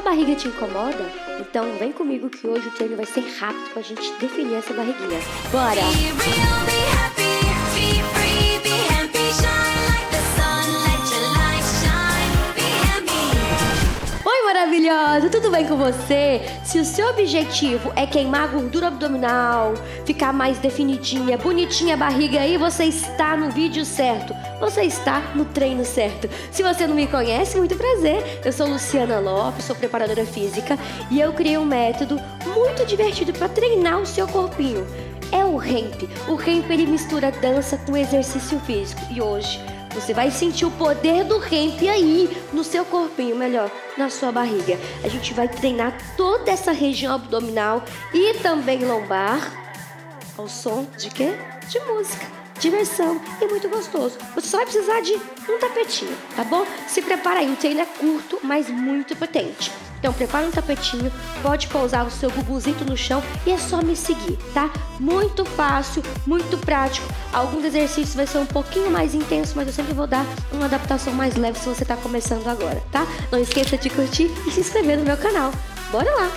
sua barriga te incomoda? Então vem comigo que hoje o treino vai ser rápido pra gente definir essa barriguinha. Bora! Oi, maravilhosa! Tudo bem com você? Se o seu objetivo é queimar gordura abdominal, ficar mais definidinha, bonitinha a barriga, aí você está no vídeo certo. Você está no treino certo. Se você não me conhece, muito prazer. Eu sou Luciana Lopes, sou preparadora física e eu criei um método muito divertido para treinar o seu corpinho. É o HAMPY. O HAMPY, ele mistura dança com exercício físico. E hoje você vai sentir o poder do HAMPY aí no seu corpinho, melhor, na sua barriga. A gente vai treinar toda essa região abdominal e também lombar ao som de quê? De música. Diversão e muito gostoso. Você só vai precisar de um tapetinho, tá bom? Se prepara aí, o treino é curto, mas muito potente. Então prepara um tapetinho, pode pousar o seu bubuzinho no chão e é só me seguir, tá? Muito fácil, muito prático. Alguns exercícios vai ser um pouquinho mais intenso, mas eu sempre vou dar uma adaptação mais leve se você tá começando agora, tá? Não esqueça de curtir e se inscrever no meu canal. Bora lá!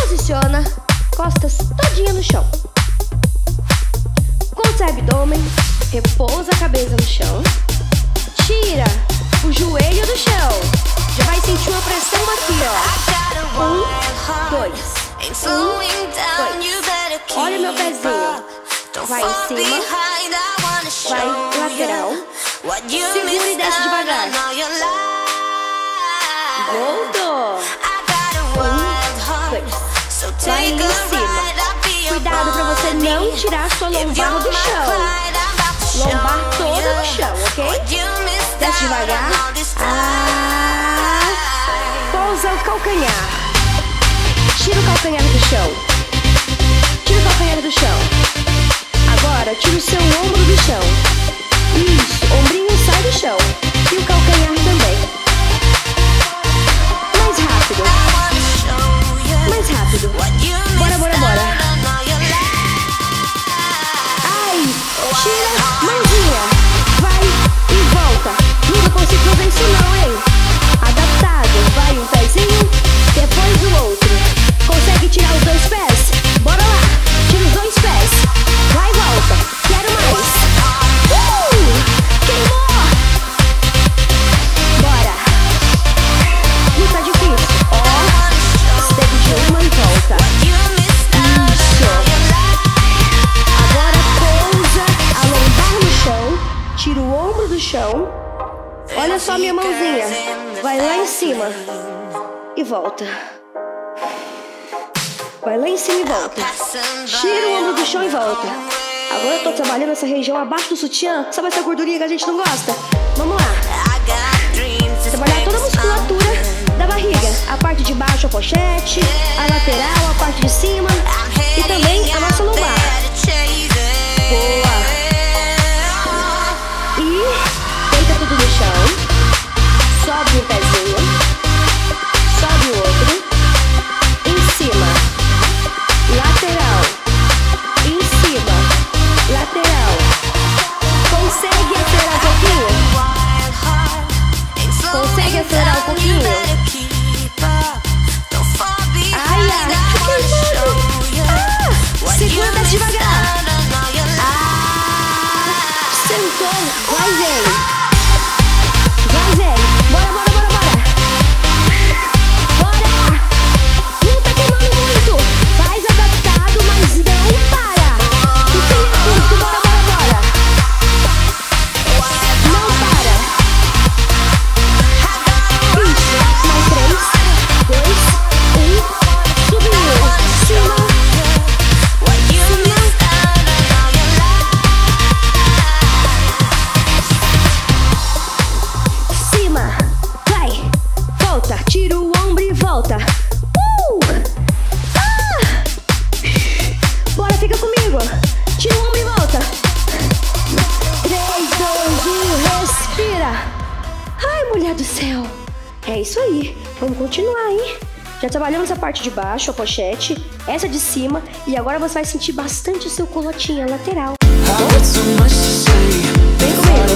Posiciona costas todinha no chão. Com o abdômen, repousa a cabeça no chão. Tira o joelho do chão. Já vai sentir uma pressão aqui, ó. 1, 2. 1, 2. Olha o meu pezinho. Vai em cima. Vai lateral. Segura e desce devagar. Voltou. 1, 2. Vai em cima. Cuidado pra você não tirar sua lombar do chão. Lombar toda no chão, ok? Desce devagar. Pousa o calcanhar. Tira o calcanhar do chão. Tira o calcanhar do chão. Agora, tira o seu ombro do chão. Isso, o ombrinho sai do chão. E o calcanhar também. Mais rápido. Mais rápido. Bora, bora, bora. Ai, tira, mandinha. Vai e volta. Nunca consigo fazer isso não, hein? Adaptado. Vai um pezinho, depois o outro. Consegue tirar os dois pés? Bora lá. Tira os dois pés. Vai e volta. Quero mais. Queimou. Bora. Não tá difícil. Ó. Uma e volta. Isso. Agora pousa a lombar no chão. Tira o ombro do chão. Olha só minha mãozinha. Vai lá em cima. E volta. Vai lá em cima e volta. Tira o ombro do chão e volta. Agora eu tô trabalhando essa região abaixo do sutiã. Sabe essa gordurinha que a gente não gosta? Vamos lá. Trabalhar toda a musculatura da barriga. A parte de baixo, a pochete, a lateral, a parte de cima e também a nossa lombar. Boa! E deita tudo no chão. Sobe um pezinho. Sobe o outro. Em cima. Lateral. Em cima. Lateral. Consegue acelerar um pouquinho? Consegue acelerar um pouquinho? Ai, ai, segura devagar. Sentou. Vai, vem. Vai, vem. Bora, bora, bora, bora. Bora. Não tá queimando muito. Faz adaptado, mas não para. E tem curto. Bora, bora, bora. Não para. É isso aí, vamos continuar, hein? Já trabalhamos a parte de baixo, a pochete, essa de cima, e agora você vai sentir bastante o seu colotinho lateral. Vem comigo.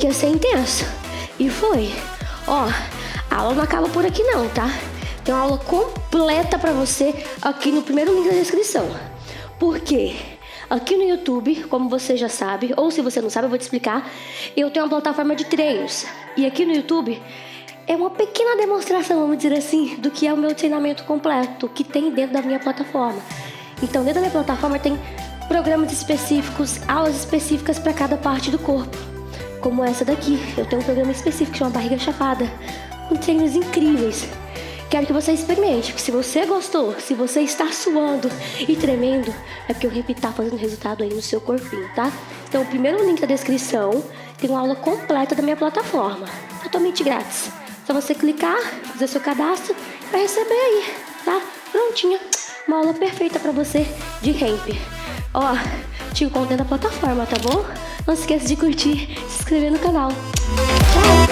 que ia ser intenso. E foi. Ó, a aula não acaba por aqui não, tá? Tem uma aula completa pra você aqui no primeiro link da descrição. Por quê? Aqui no YouTube, como você já sabe, ou se você não sabe, eu vou te explicar, eu tenho uma plataforma de treinos. E aqui no YouTube é uma pequena demonstração, vamos dizer assim, do que é o meu treinamento completo, que tem dentro da minha plataforma. Então, dentro da minha plataforma tem programas específicos, aulas específicas para cada parte do corpo. Como essa daqui, eu tenho um programa específico, que chama Barriga Chapada, com treinos incríveis. Quero que você experimente, porque se você gostou, se você está suando e tremendo, é porque o HAMPY tá fazendo resultado aí no seu corpinho, tá? Então, o primeiro link da descrição tem uma aula completa da minha plataforma, totalmente grátis. Só você clicar, fazer seu cadastro, vai receber aí, tá? Prontinha, uma aula perfeita pra você de HAMPY. Ó, te encontro na plataforma, tá bom? Não se esqueça de curtir, se inscrever no canal. Tchau!